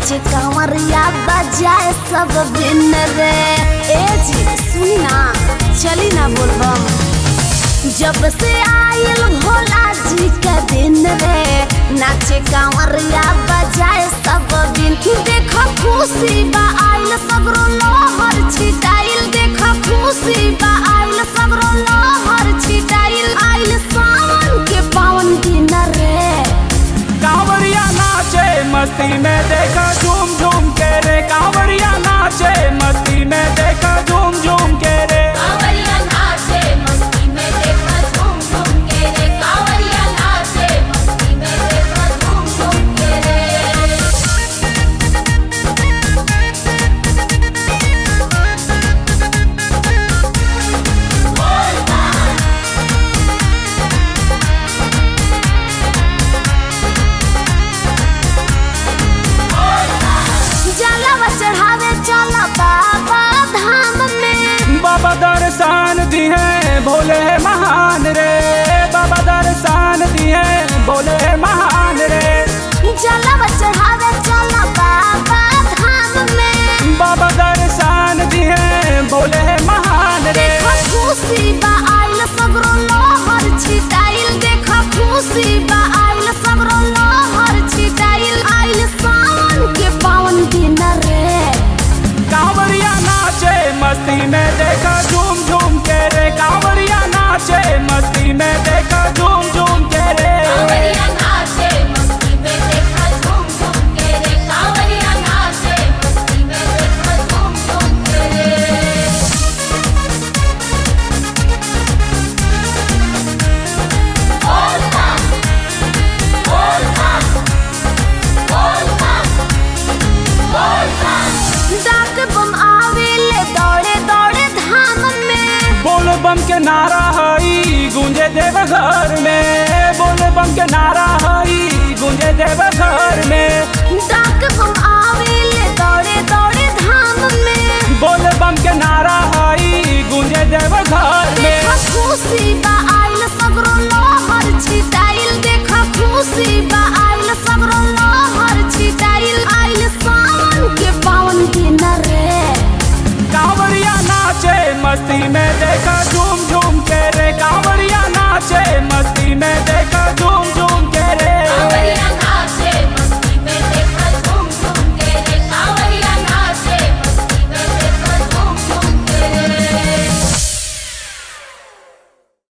नाचे कंवरिया बजाए सब भिन्न रे। ए जी सुनी ना, चली ना बोल बम। जब से आयल भोला जी का दिन रे, नाचे कंवरिया बजाए सब भिन्न। देखो खुशी बा आयल सबरो लोहर छिटाइल। देखो खुशी बा आयल सबरो लोहर छिटाइल। आयल सावन के पावन दिन रे, कांवरिया नाचे मस्ती में। देखा झूम झूम के रे, कांवरिया नाचे मस्ती में। देखा झूम झूम के रे, कांवरिया नाचे मस्ती में। देखा झूम झूम के रे, कांवरिया नाचे मस्ती में। देखा झूम झूम के रे। बोल बम। बाबा दर्शन दिए भोले महान रे, बाबा दर्शन दिए भोले महान रे। जलवा चढ़ावे चला बाबा धाम में, बाबा दर्शन दिए भोले महान रे। देखा खुशी बा आइल सबरो लोहर छिटाइल। देखा खुशी बा आइल सबरो लोहर छिटाइल। आइल सावन के पावन दिन रे, कांवरिया नाचे मस्ती में। देखा झूम झूम के रे, कांवरिया नाचे मस्ती में। देखा झूम झूम के रे, कांवरिया नाचे मस्ती में। देखा झूम झूम के रे, कांवरिया नाचे मस्ती में। देखा झूम झूम के रे। बोल बम, बोल बम, बोल बम, बोल बम। डाक बम आवेले दौड़े दौड़े धाम में, बोल बम के नारा हई गूंजे देवघर में। बोल बम के नारा हई गूंजे देवघर में। डाक बम आवेले दौड़े दौड़े धाम में, बोल बम के नारा हई गूंजे देवघर में। देखा खुशी बा आइल सबरो लोहर छिटाइल। देखा खुशी बा आइल सबरो लोहर छिटाइल। आइल सावन के पावन दिन रे, कांवरिया नाचे मस्ती में। देखा